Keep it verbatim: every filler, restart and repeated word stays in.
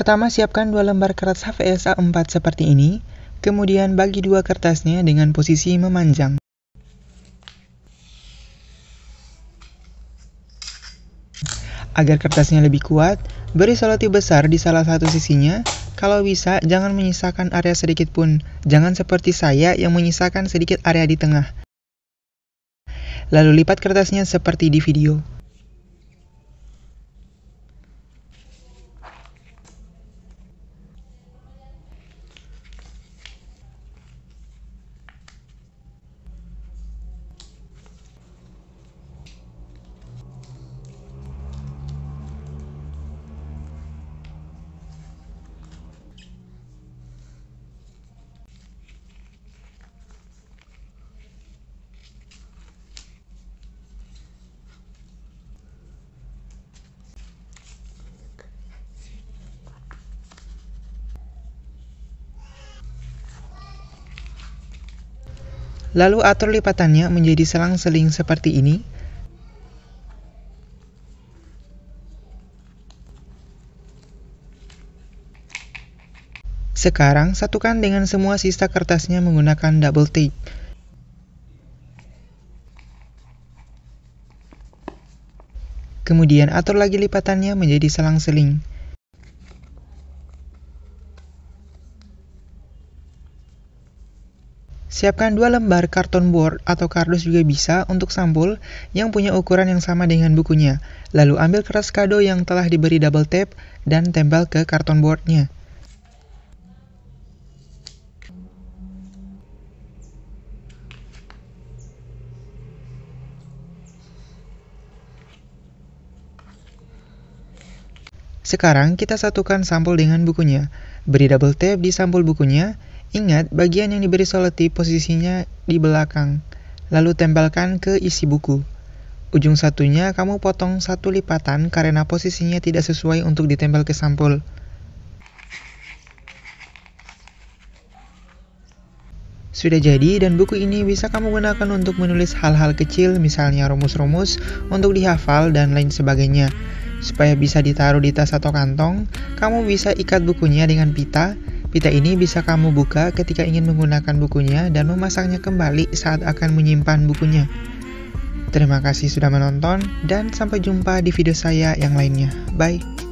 Pertama, siapkan dua lembar kertas H V S A empat seperti ini, kemudian bagi dua kertasnya dengan posisi memanjang. Agar kertasnya lebih kuat, beri soloti besar di salah satu sisinya. Kalau bisa, jangan menyisakan area sedikit pun. Jangan seperti saya yang menyisakan sedikit area di tengah. Lalu lipat kertasnya seperti di video. Lalu atur lipatannya menjadi selang-seling seperti ini. Sekarang, satukan dengan semua sisa kertasnya menggunakan double tape. Kemudian atur lagi lipatannya menjadi selang-seling. Siapkan dua lembar karton board atau kardus juga bisa untuk sampul yang punya ukuran yang sama dengan bukunya. Lalu ambil kertas kado yang telah diberi double tape dan tempel ke karton boardnya. Sekarang kita satukan sampul dengan bukunya. Beri double tape di sampul bukunya. Ingat, bagian yang diberi soloti posisinya di belakang, lalu tempelkan ke isi buku. Ujung satunya kamu potong satu lipatan karena posisinya tidak sesuai untuk ditempel ke sampul. Sudah jadi, dan buku ini bisa kamu gunakan untuk menulis hal-hal kecil, misalnya rumus-rumus, untuk dihafal dan lain sebagainya. Supaya bisa ditaruh di tas atau kantong, kamu bisa ikat bukunya dengan pita. Pita ini bisa kamu buka ketika ingin menggunakan bukunya dan memasangnya kembali saat akan menyimpan bukunya. Terima kasih sudah menonton dan sampai jumpa di video saya yang lainnya. Bye!